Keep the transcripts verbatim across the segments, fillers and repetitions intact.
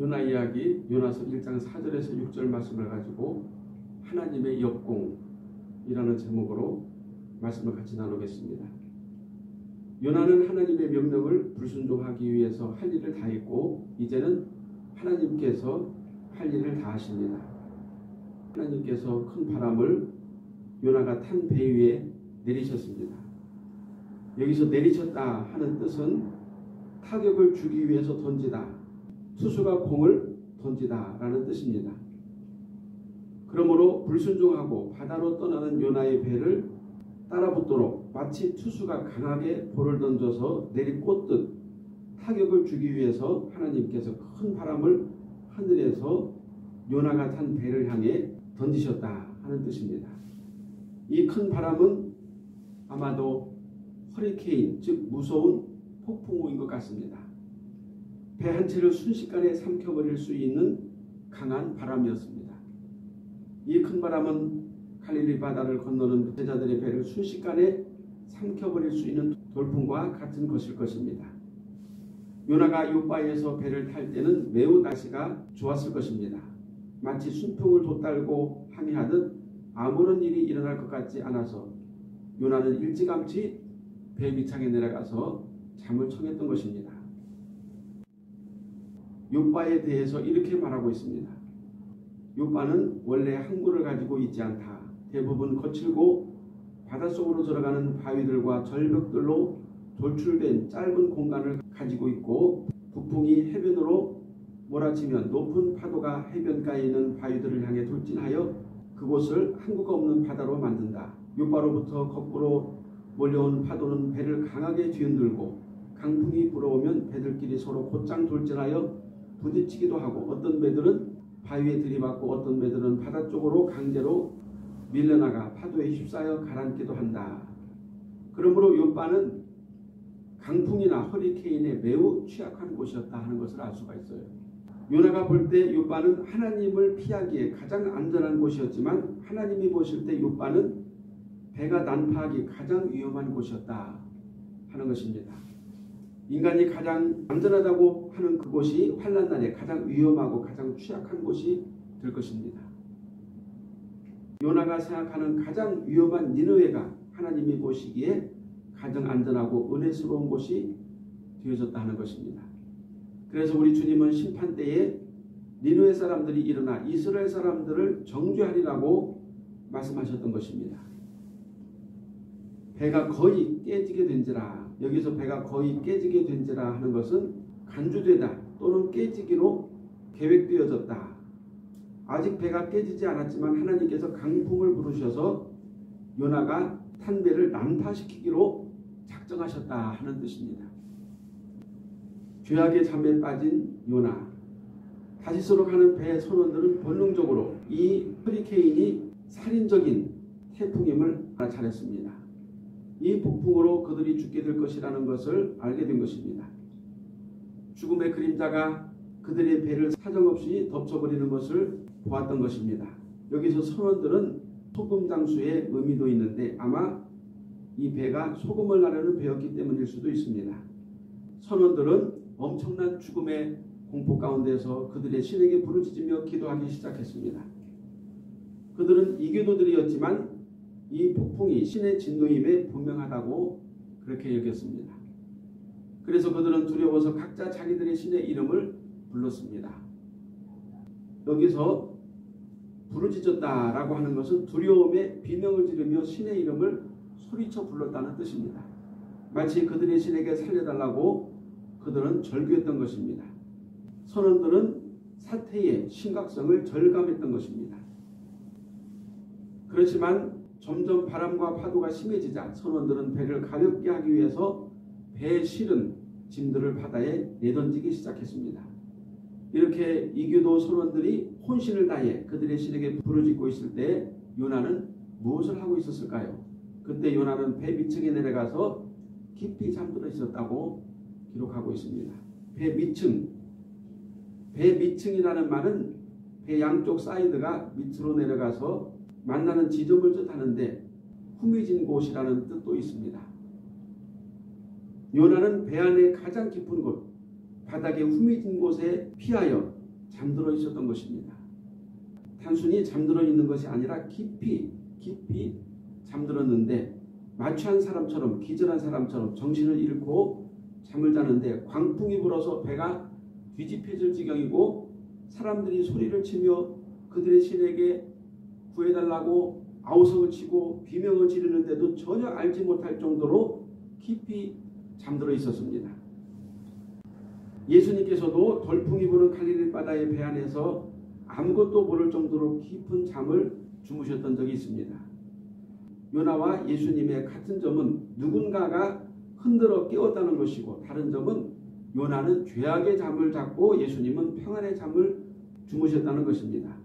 요나 이야기, 요나서 일 장 사 절에서 육 절 말씀을 가지고 하나님의 역공이라는 제목으로 말씀을 같이 나누겠습니다. 요나는 하나님의 명령을 불순종하기 위해서 할 일을 다 했고 이제는 하나님께서 할 일을 다 하십니다. 하나님께서 큰 바람을 요나가 탄 배 위에 내리셨습니다. 여기서 내리셨다 하는 뜻은 타격을 주기 위해서 던지다, 투수가 공을 던지다 라는 뜻입니다. 그러므로 불순종하고 바다로 떠나는 요나의 배를 따라붙도록 마치 투수가 강하게 볼을 던져서 내리꽂듯 타격을 주기 위해서 하나님께서 큰 바람을 하늘에서 요나가 탄 배를 향해 던지셨다 하는 뜻입니다. 이 큰 바람은 아마도 허리케인, 즉 무서운 폭풍우인 것 같습니다. 배 한 채를 순식간에 삼켜버릴 수 있는 강한 바람이었습니다. 이 큰 바람은 갈릴리 바다를 건너는 제자들의 배를 순식간에 삼켜버릴 수 있는 돌풍과 같은 것일 것입니다. 요나가 요바에서 배를 탈 때는 매우 날씨가 좋았을 것입니다. 마치 순풍을 돋달고 항해하듯 아무런 일이 일어날 것 같지 않아서 요나는 일찌감치 배 밑창에 내려가서 잠을 청했던 것입니다. 요바에 대해서 이렇게 말하고 있습니다. 요바는 원래 항구를 가지고 있지 않다. 대부분 거칠고 바닷속으로 들어가는 바위들과 절벽들로 돌출된 짧은 공간을 가지고 있고 북풍이 해변으로 몰아치면 높은 파도가 해변가에 있는 바위들을 향해 돌진하여 그곳을 항구가 없는 바다로 만든다. 요바로부터 거꾸로 몰려온 파도는 배를 강하게 뒤흔들고 강풍이 불어오면 배들끼리 서로 곧장 돌진하여 부딪히기도 하고 어떤 배들은 바위에 들이받고 어떤 배들은 바다 쪽으로 강제로 밀려나가 파도에 휩싸여 가라앉기도 한다. 그러므로 요바는 강풍이나 허리케인에 매우 취약한 곳이었다 하는 것을 알 수가 있어요. 요나가 볼 때 요바는 하나님을 피하기에 가장 안전한 곳이었지만 하나님이 보실 때 요바는 배가 난파하기 가장 위험한 곳이었다 하는 것입니다. 인간이 가장 안전하다고 하는 그곳이 환난 날에 가장 위험하고 가장 취약한 곳이 될 것입니다. 요나가 생각하는 가장 위험한 니느웨가 하나님이 보시기에 가장 안전하고 은혜스러운 곳이 되어졌다는 것입니다. 그래서 우리 주님은 심판 때에 니느웨 사람들이 일어나 이스라엘 사람들을 정죄하리라고 말씀하셨던 것입니다. 배가 거의 깨지게 된지라, 여기서 배가 거의 깨지게 된지라 하는 것은 간주되다 또는 깨지기로 계획되어졌다. 아직 배가 깨지지 않았지만 하나님께서 강풍을 부르셔서 요나가 탄 배를 난파시키기로 작정하셨다 하는 뜻입니다. 죄악의 잠에 빠진 요나, 다시스로 가는 배의 선원들은 본능적으로 이 허리케인이 살인적인 태풍임을 알아차렸습니다. 이 폭풍으로 그들이 죽게 될 것이라는 것을 알게 된 것입니다. 죽음의 그림자가 그들의 배를 사정없이 덮쳐버리는 것을 보았던 것입니다. 여기서 선원들은 소금 장수의 의미도 있는데 아마 이 배가 소금을 나르는 배였기 때문일 수도 있습니다. 선원들은 엄청난 죽음의 공포 가운데서 그들의 신에게 부르짖으며 기도하기 시작했습니다. 그들은 이교도들이었지만 이 폭풍이 신의 진노임에 분명하다고 그렇게 여겼습니다. 그래서 그들은 두려워서 각자 자기들의 신의 이름을 불렀습니다. 여기서 부르짖었다라고 하는 것은 두려움에 비명을 지르며 신의 이름을 소리쳐 불렀다는 뜻입니다. 마치 그들의 신에게 살려달라고 그들은 절규했던 것입니다. 선원들은 사태의 심각성을 절감했던 것입니다. 그렇지만 점점 바람과 파도가 심해지자 선원들은 배를 가볍게 하기 위해서 배에 실은 짐들을 바다에 내던지기 시작했습니다. 이렇게 이교도 선원들이 혼신을 다해 그들의 신에게 부르짖고 있을 때 요나는 무엇을 하고 있었을까요? 그때 요나는 배 밑층에 내려가서 깊이 잠들어 있었다고 기록하고 있습니다. 배 밑층, 배 밑층이라는 말은 배 양쪽 사이드가 밑으로 내려가서 만나는 지점을 뜻하는데 후미진 곳이라는 뜻도 있습니다. 요나는 배 안에 가장 깊은 곳, 바닥의 후미진 곳에 피하여 잠들어 있었던 것입니다. 단순히 잠들어 있는 것이 아니라 깊이 깊이 잠들었는데 마취한 사람처럼, 기절한 사람처럼 정신을 잃고 잠을 자는데 광풍이 불어서 배가 뒤집혀질 지경이고 사람들이 소리를 치며 그들의 신에게 구해달라고 아우성을 치고 비명을 지르는데도 전혀 알지 못할 정도로 깊이 잠들어 있었습니다. 예수님께서도 돌풍이 부는 갈릴리 바다의 배 안에서 아무것도 모를 정도로 깊은 잠을 주무셨던 적이 있습니다. 요나와 예수님의 같은 점은 누군가가 흔들어 깨웠다는 것이고, 다른 점은 요나는 죄악의 잠을 잤고 예수님은 평안의 잠을 주무셨다는 것입니다.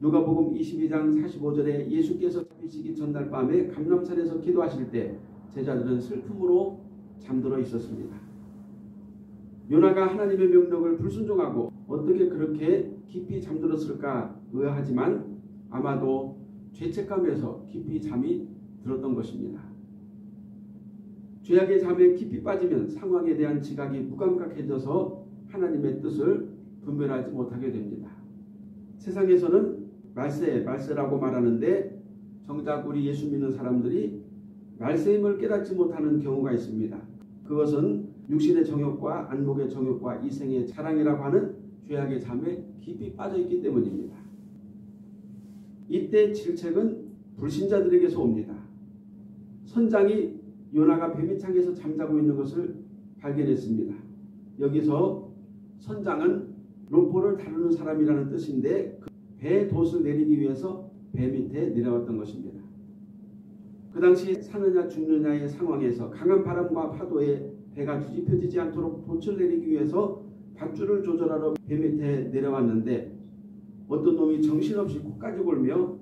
누가복음 이십이 장 사십오 절에 예수께서 잡히시기 전날 밤에 감람산에서 기도하실 때 제자들은 슬픔으로 잠들어 있었습니다. 요나가 하나님의 명령을 불순종하고 어떻게 그렇게 깊이 잠들었을까 의아하지만 아마도 죄책감에서 깊이 잠이 들었던 것입니다. 죄악의 잠에 깊이 빠지면 상황에 대한 지각이 무감각해져서 하나님의 뜻을 분별하지 못하게 됩니다. 세상에서는 말세, 말세라고 말하는데 정작 우리 예수 믿는 사람들이 말세임을 깨닫지 못하는 경우가 있습니다. 그것은 육신의 정욕과 안목의 정욕과 이생의 자랑이라고 하는 죄악의 잠에 깊이 빠져있기 때문입니다. 이때 질책은 불신자들에게서 옵니다. 선장이 요나가 배미창에서 잠자고 있는 것을 발견했습니다. 여기서 선장은 로포를 다루는 사람이라는 뜻인데 그 배의 돛을 내리기 위해서 배 밑에 내려왔던 것입니다. 그 당시 사느냐 죽느냐의 상황에서 강한 바람과 파도에 배가 뒤집혀지지 않도록 돛을 내리기 위해서 밧줄을 조절하러 배 밑에 내려왔는데 어떤 놈이 정신없이 코까지 골며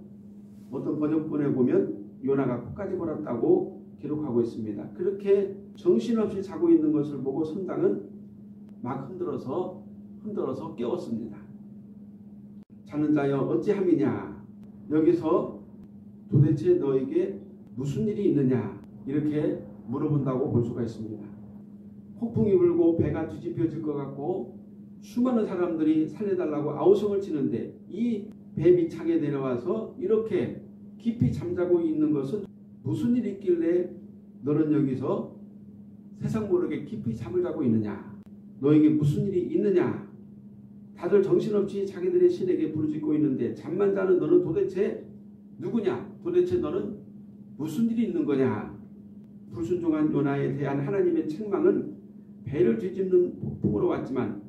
어떤 번역본에 보면 요나가 코까지 골았다고 기록하고 있습니다. 그렇게 정신없이 자고 있는 것을 보고 선장은 막 흔들어서 흔들어서 깨웠습니다. 자는 자여 어찌함이냐, 여기서 도대체 너에게 무슨 일이 있느냐, 이렇게 물어본다고 볼 수가 있습니다. 폭풍이 불고 배가 뒤집혀질 것 같고 수많은 사람들이 살려달라고 아우성을 치는데 이 배 밑창에 내려와서 이렇게 깊이 잠자고 있는 것은 무슨 일이 있길래 너는 여기서 세상 모르게 깊이 잠을 자고 있느냐, 너에게 무슨 일이 있느냐, 다들 정신없이 자기들의 신에게 부르짖고 있는데 잠만 자는 너는 도대체 누구냐, 도대체 너는 무슨 일이 있는 거냐. 불순종한 요나에 대한 하나님의 책망은 배를 뒤집는 폭풍으로 왔지만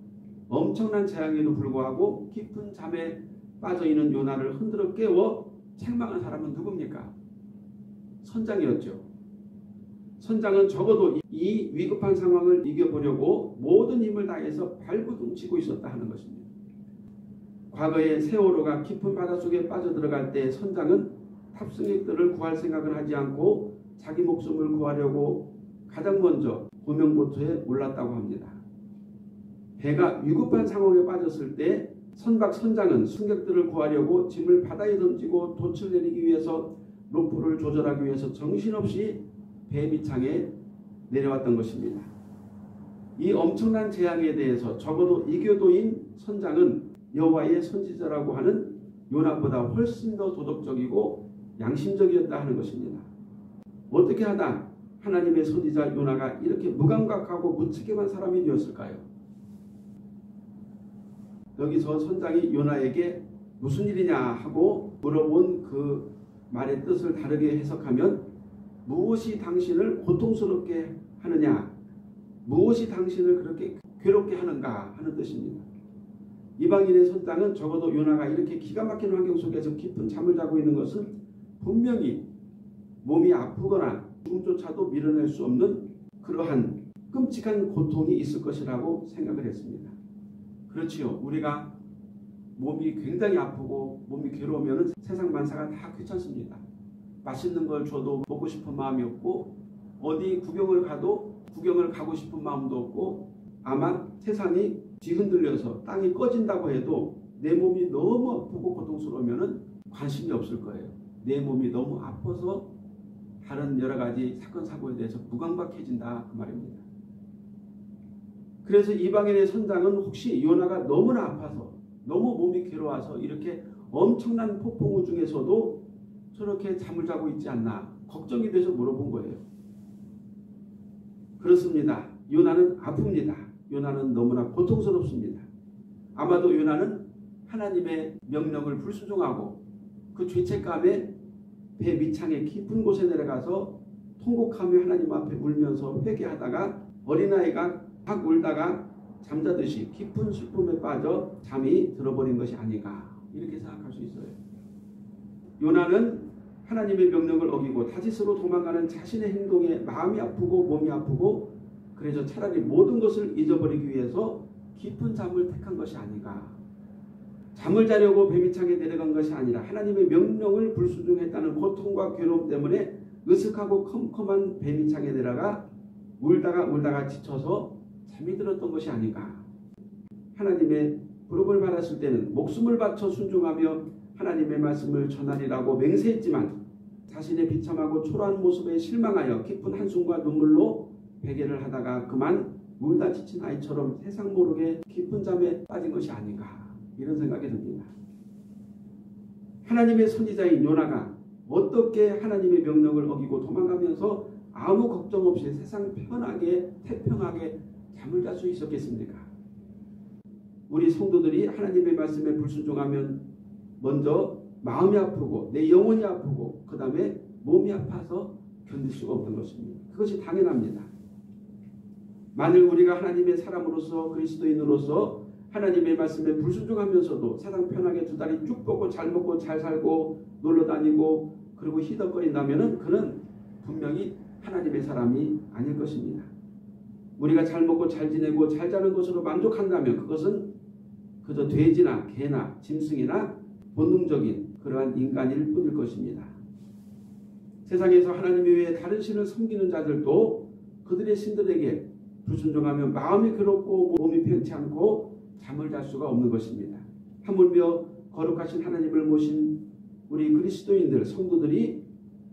엄청난 재앙에도 불구하고 깊은 잠에 빠져있는 요나를 흔들어 깨워 책망한 사람은 누굽니까? 선장이었죠. 선장은 적어도 이 위급한 상황을 이겨보려고 모든 힘을 다해서 발버둥치고 있었다 하는 것입니다. 과거에 세월호가 깊은 바닷속에 빠져들어갈 때 선장은 탑승객들을 구할 생각을 하지 않고 자기 목숨을 구하려고 가장 먼저 구명보트에 올랐다고 합니다. 배가 위급한 상황에 빠졌을 때 선박 선장은 승객들을 구하려고 짐을 바다에 던지고 돛을 내리기 위해서 로프를 조절하기 위해서 정신없이 배 밑창에 내려왔던 것입니다. 이 엄청난 재앙에 대해서 적어도 이교도인 선장은 여호와의 선지자라고 하는 요나보다 훨씬 더 도덕적이고 양심적이었다 하는 것입니다. 어떻게 하다 하나님의 선지자 요나가 이렇게 무감각하고 무책임한 사람이 되었을까요? 여기서 선장이 요나에게 무슨 일이냐 하고 물어본 그 말의 뜻을 다르게 해석하면 무엇이 당신을 고통스럽게 하느냐, 무엇이 당신을 그렇게 괴롭게 하는가 하는 뜻입니다. 이방인의 선장은 적어도 요나가 이렇게 기가 막힌 환경 속에서 깊은 잠을 자고 있는 것은 분명히 몸이 아프거나 죽음조차도 밀어낼 수 없는 그러한 끔찍한 고통이 있을 것이라고 생각을 했습니다. 그렇지요. 우리가 몸이 굉장히 아프고 몸이 괴로우면 세상 만사가 다 귀찮습니다. 맛있는 걸 줘도 먹고 싶은 마음이 없고 어디 구경을 가도 구경을 가고 싶은 마음도 없고 아마 세상이 뒤흔들려서 땅이 꺼진다고 해도 내 몸이 너무 아프고 고통스러우면 관심이 없을 거예요. 내 몸이 너무 아파서 다른 여러 가지 사건 사고에 대해서 무감각해진다 그 말입니다. 그래서 이방인의 선장은 혹시 요나가 너무나 아파서 너무 몸이 괴로워서 이렇게 엄청난 폭풍우 중에서도 저렇게 잠을 자고 있지 않나 걱정이 돼서 물어본 거예요. 그렇습니다. 요나는 아픕니다. 요나는 너무나 고통스럽습니다. 아마도 요나는 하나님의 명령을 불순종하고 그 죄책감에 배 밑창의 깊은 곳에 내려가서 통곡하며 하나님 앞에 울면서 회개하다가 어린아이가 막 울다가 잠자듯이 깊은 슬픔에 빠져 잠이 들어버린 것이 아닌가 이렇게 생각할 수 있어요. 요나는 하나님의 명령을 어기고 타짓으로 도망가는 자신의 행동에 마음이 아프고 몸이 아프고 그래서 차라리 모든 것을 잊어버리기 위해서 깊은 잠을 택한 것이 아닌가. 잠을 자려고 배미창에 내려간 것이 아니라 하나님의 명령을 불순종했다는 고통과 괴로움 때문에 으슥하고 컴컴한 배미창에 내려가 울다가 울다가 지쳐서 잠이 들었던 것이 아닌가. 하나님의 부름을 받았을 때는 목숨을 바쳐 순종하며 하나님의 말씀을 전하리라고 맹세했지만 자신의 비참하고 초라한 모습에 실망하여 깊은 한숨과 눈물로 베개를 하다가 그만 울다 지친 아이처럼 세상 모르게 깊은 잠에 빠진 것이 아닌가. 이런 생각이 듭니다. 하나님의 선지자인 요나가 어떻게 하나님의 명령을 어기고 도망가면서 아무 걱정 없이 세상 편하게 태평하게 잠을 잘 수 있었겠습니까? 우리 성도들이 하나님의 말씀에 불순종하면 먼저 마음이 아프고 내 영혼이 아프고 그 다음에 몸이 아파서 견딜 수가 없는 것입니다. 그것이 당연합니다. 만일 우리가 하나님의 사람으로서 그리스도인으로서 하나님의 말씀에 불순종하면서도 세상 편하게 두 다리 쭉 뻗고 잘 먹고 잘 살고 놀러다니고 그리고 희덕거린다면 그는 분명히 하나님의 사람이 아닐 것입니다. 우리가 잘 먹고 잘 지내고 잘 자는 것으로 만족한다면 그것은 그저 돼지나 개나 짐승이나 본능적인 그러한 인간일 뿐일 것입니다. 세상에서 하나님 외에 다른 신을 섬기는 자들도 그들의 신들에게 불순종하면 마음이 괴롭고 몸이 편치 않고 잠을 잘 수가 없는 것입니다. 하물며 거룩하신 하나님을 모신 우리 그리스도인들 성도들이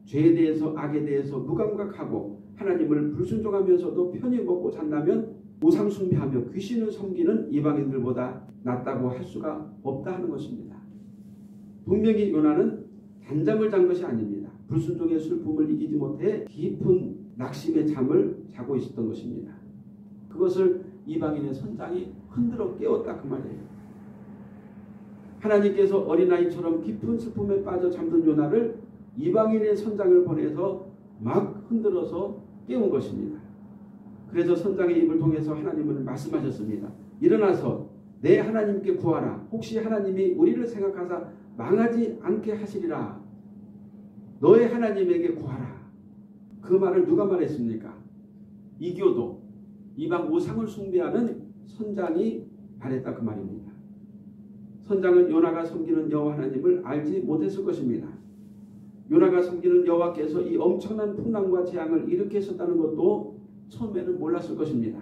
죄에 대해서 악에 대해서 무감각하고 하나님을 불순종하면서도 편히 먹고 잔다면 우상숭배하며 귀신을 섬기는 이방인들보다 낫다고 할 수가 없다 하는 것입니다. 분명히 요나는 단잠을 잔 것이 아닙니다. 불순종의 슬픔을 이기지 못해 깊은 낙심의 잠을 자고 있었던 것입니다. 그것을 이방인의 선장이 흔들어 깨웠다 그 말이에요. 하나님께서 어린아이처럼 깊은 슬픔에 빠져 잠든 요나를 이방인의 선장을 보내서 막 흔들어서 깨운 것입니다. 그래서 선장의 입을 통해서 하나님은 말씀하셨습니다. 일어나서 내 하나님께 구하라. 혹시 하나님이 우리를 생각하사 망하지 않게 하시리라. 너의 하나님에게 구하라. 그 말을 누가 말했습니까? 이교도 이방 우상을 숭배하는 선장이 말했다 그 말입니다. 선장은 요나가 섬기는 여호와 하나님을 알지 못했을 것입니다. 요나가 섬기는 여호와께서 이 엄청난 풍랑과 재앙을 일으키셨다는 것도 처음에는 몰랐을 것입니다.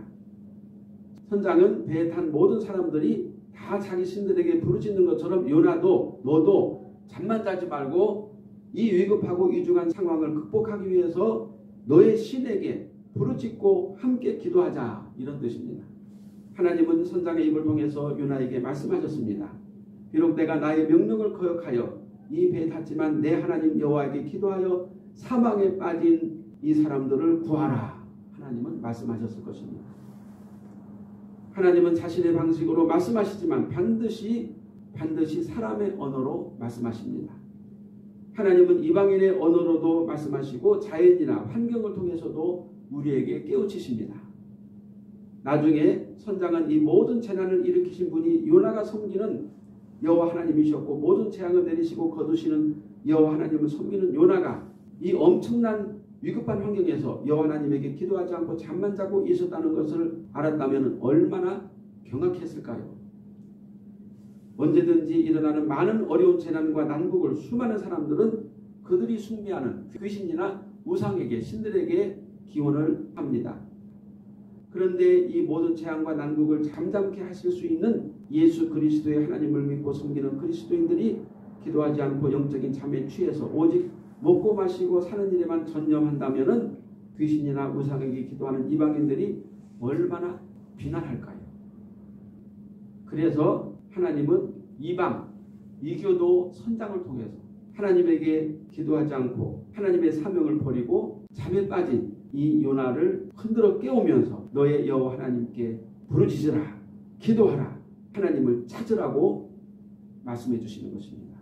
선장은 배에 탄 모든 사람들이 다 자기 신들에게 부르짖는 것처럼 요나도 너도 잠만 자지 말고 이 위급하고 위중한 상황을 극복하기 위해서 너의 신에게 부르짖고 함께 기도하자 이런 뜻입니다. 하나님은 선장의 입을 통해서 요나에게 말씀하셨습니다. 비록 내가 나의 명령을 거역하여 이 배에 탔지만 내 하나님 여호와에게 기도하여 사망에 빠진 이 사람들을 구하라. 하나님은 말씀하셨을 것입니다. 하나님은 자신의 방식으로 말씀하시지만 반드시 반드시 사람의 언어로 말씀하십니다. 하나님은 이방인의 언어로도 말씀하시고 자연이나 환경을 통해서도 우리에게 깨우치십니다. 나중에 선장은 이 모든 재난을 일으키신 분이 요나가 섬기는 여호와 하나님이셨고 모든 재앙을 내리시고 거두시는 여호와 하나님을 섬기는 요나가 이 엄청난 위급한 환경에서 여호와 하나님에게 기도하지 않고 잠만 자고 있었다는 것을 알았다면 얼마나 경악했을까요? 언제든지 일어나는 많은 어려운 재난과 난국을 수많은 사람들은 그들이 숭배하는 귀신이나 우상에게 신들에게 기원을 합니다. 그런데 이 모든 재앙과 난국을 잠잠케 하실 수 있는 예수 그리스도의 하나님을 믿고 섬기는 그리스도인들이 기도하지 않고 영적인 잠에 취해서 오직 먹고 마시고 사는 일에만 전념한다면 귀신이나 우상에게 기도하는 이방인들이 얼마나 비난할까요? 그래서 하나님은 이방, 이교도 선장을 통해서 하나님에게 기도하지 않고 하나님의 사명을 버리고 잠에 빠진 이 요나를 흔들어 깨우면서 너의 여호와 하나님께 부르짖으라, 기도하라, 하나님을 찾으라고 말씀해 주시는 것입니다.